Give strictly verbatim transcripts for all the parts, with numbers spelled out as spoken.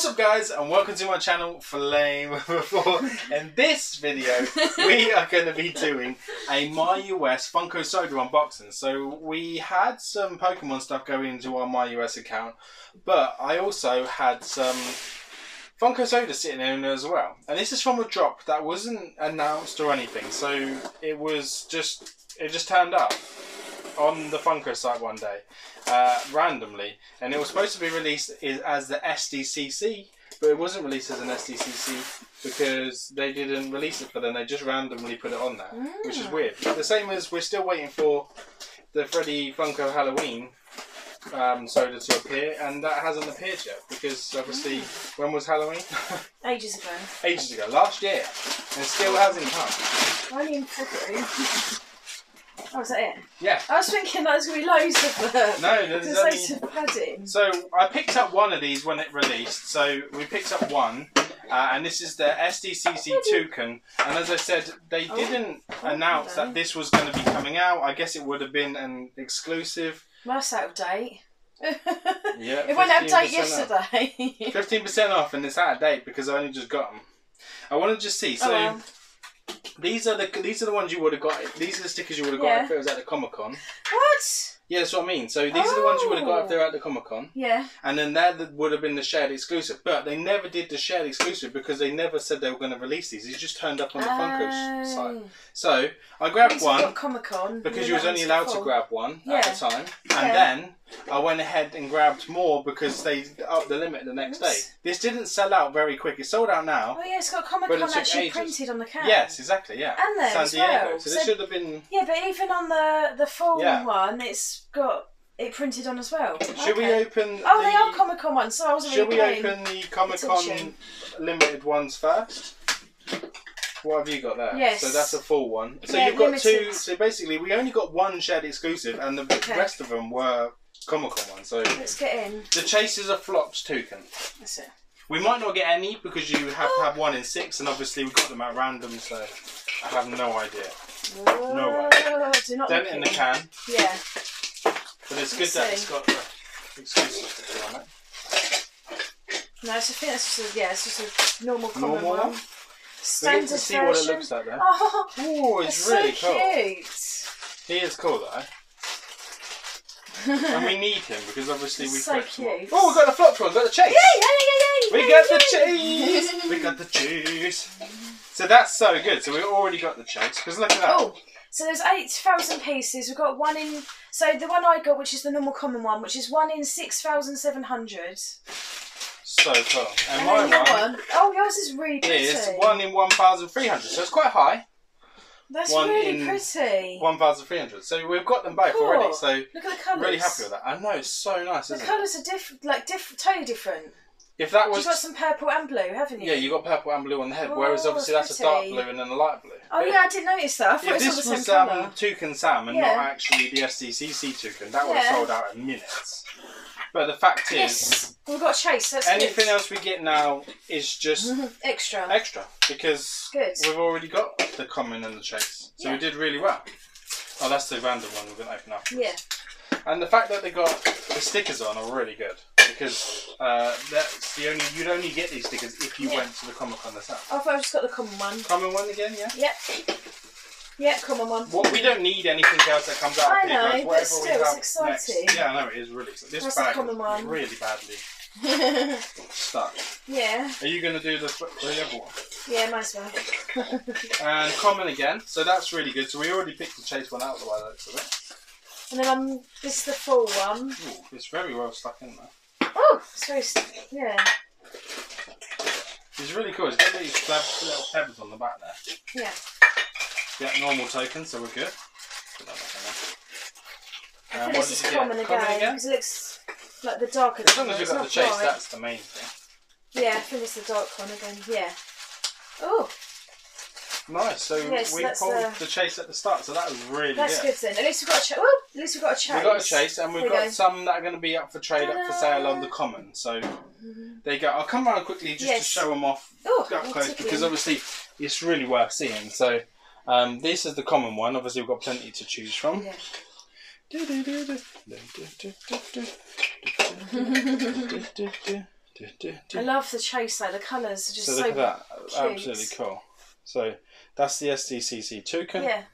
What's up guys, and welcome to my channel Flame Before. In this video we are going to be doing a My U S Funko Soda unboxing. So we had some Pokemon stuff going into our My U S account, but I also had some Funko Soda sitting in as well. And this is from a drop that wasn't announced or anything, so it was just, it just turned up on the Funko site one day, uh, randomly, and it was supposed to be released as the S D C C, but it wasn't released as an S D C C because they didn't release it for them. They just randomly put it on there, mm. which is weird. The same as we're still waiting for the Freddy Funko Halloween um, soda to appear, and that hasn't appeared yet because obviously, mm. when was Halloween? Ages ago. Ages ago, last year, and still hasn't come. I mean, February. Oh, is that it? Yeah. I was thinking that there's going to be loads of them. No, there's, there's only... loads of padding. So I picked up one of these when it released. So we picked up one, uh, and this is the S D C C Toucan. And as I said, they oh. didn't oh, announce that this was going to be coming out. I guess it would have been an exclusive. Well, that's out of date. Yeah. It went out of date yesterday. fifteen percent off, and it's out of date because I only just got them. I want to just see. So. Oh, well. These are the these are the ones you would have got. These are the stickers you would have got yeah. if it was at the Comic Con. What? Yeah, that's what I mean. So these oh. are the ones you would have got if they were at the Comic Con. Yeah. And then that would have been the shared exclusive, but they never did the shared exclusive because they never said they were going to release these. These just turned up on the oh. Funko site. So I grabbed one Comic Con because you was only allowed to grab one yeah. at a time, yeah. and then I went ahead and grabbed more because they upped the limit the next day. This didn't sell out very quick. It sold out now. Oh yeah, it's got Comic Con actually ages. printed on the can. Yes, exactly. Yeah. And there San as Diego. Well. So, so this should have been. Yeah, but even on the the full yeah. one, it's got it printed on as well. Should okay. we open? Oh, the... they are Comic Con ones. So I wasn't. Should really we open the Comic Con limited ones first? What have you got there? Yes. So that's a full one. So yeah, you've got limited. two. So basically, we only got one shared exclusive, and the okay. rest of them were Comic-Con one, so let's get in. The Chasers are Flops Toucan. That's it. We might not get any because you have oh. to have one in six, and obviously we got them at random, so I have no idea. Whoa. No idea. Do not Dent in the can. Yeah. But it's let's good see. that it's got the exclusive sticker on it. No, it's a thing. It's just a, yeah, it's just a normal common normal one. one. Standard version. See what it looks like there. Oh, Ooh, it's really so cool. Cute. He is cool though. And we need him because obviously we've so cute. Oh, we got the flopped one, got the chase. Yay, yay, yay, yay, we yay, got yay. the cheese. We got the cheese. So that's so good. So we already got the chase because look at that. Oh, so there's eight thousand pieces. We've got one in. So the one I got, which is the normal common one, which is one in six thousand seven hundred. So cool. And, and my one, one. Oh, yours is really pretty. It's one in one thousand three hundred. So it's quite high. That's one really pretty. one thousand three hundred. So we've got them both cool. already. So look at the colours. Really happy with that. I know, it's so nice. The isn't colours it? are different, like diff totally different. If that was, you've got some purple and blue, haven't you? Yeah, you got purple and blue on the head, oh, whereas obviously that's, that's a dark blue and then a light blue. Oh but yeah, I didn't notice that. I thought yeah, it was this all the was same um, Toucan Sam and yeah. not actually the S D C C Toucan. That would have yeah. sold out in minutes. But the fact yes. is, we've got a chase. That's anything good. else we get now is just extra, extra because good. we've already got the common and the chase, so yeah. we did really well. Oh, that's the random one we're gonna open up. Yeah, and the fact that they got the stickers on are really good because uh, that's the only you'd only get these stickers if you yeah. went to the Comic Con yourself. I thought I've just got the common one. Common one again, yeah. Yep. Yeah, come on, Mum. Well, we don't need anything else that comes out. I of I know, but still, it's exciting. Next. Yeah, I know it is really. This That's bag is one. really badly stuck. Yeah. Are you going to do the, the other one? Yeah, might as well. And common again, so that's really good. So we already picked the chase one out the way that looks of it. And then um, this is the full one. Ooh, it's very well stuck in there. Oh, it's very stuck. Yeah. It's really cool. It's got these little pebbles on the back there. Yeah. Yeah, normal token, so we're good. I um, think this is common again, because it looks like the darker. As long as you've got the chase, bright. that's the main thing. Yeah, I think it's the dark one again, yeah. Oh! Nice, so yes, we pulled uh, the chase at the start, so that was really that's good. That's good then, at least we've got a chase. Well, at least we've got a chase. We've got a chase, and we've there got we go. some that are going to be up for trade, up for sale on the common, so mm-hmm. there you go. I'll come round quickly just yes. to show them off Ooh, up close, because obviously it's really worth seeing, so... Um, this is the common one. Obviously, we've got plenty to choose from. Yeah. Do, do, do. I love the chase though, the colours are just so, so look at that, cute. Absolutely cool. So that's the S D C C Toucan. Yeah.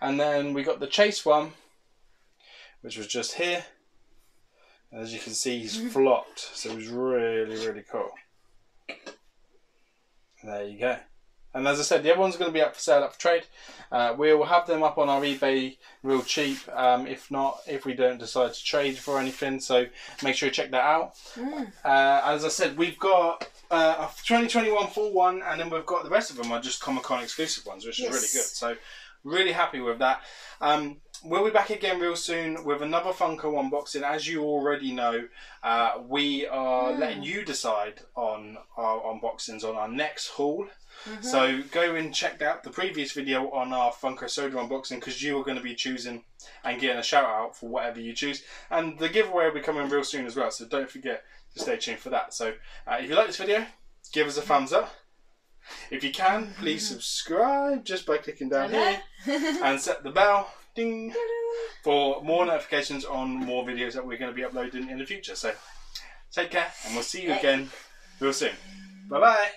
And then we got the chase one, which was just here. And as you can see, he's flopped, so it was really, really cool. There you go. And as I said, the other one's going to be up for sale, up for trade. Uh, we will have them up on our eBay real cheap, um, if not, if we don't decide to trade for anything. So make sure you check that out. Mm. Uh, as I said, we've got uh, a twenty twenty-one full one, and then we've got the rest of them are just Comic-Con exclusive ones, which yes. is really good. So really happy with that. Um, we'll be back again real soon with another Funko unboxing. As you already know, uh, we are mm. letting you decide on our unboxings on our next haul. Mm-hmm. So go and check out the previous video on our Funko Soda unboxing, because you are going to be choosing and getting a shout out for whatever you choose, and the giveaway will be coming real soon as well, so don't forget to stay tuned for that. So uh, if you like this video, give us a thumbs up. If you can, please subscribe just by clicking down here and set the bell ding for more notifications on more videos that we're going to be uploading in the future. So take care, and we'll see you again real soon. Bye bye.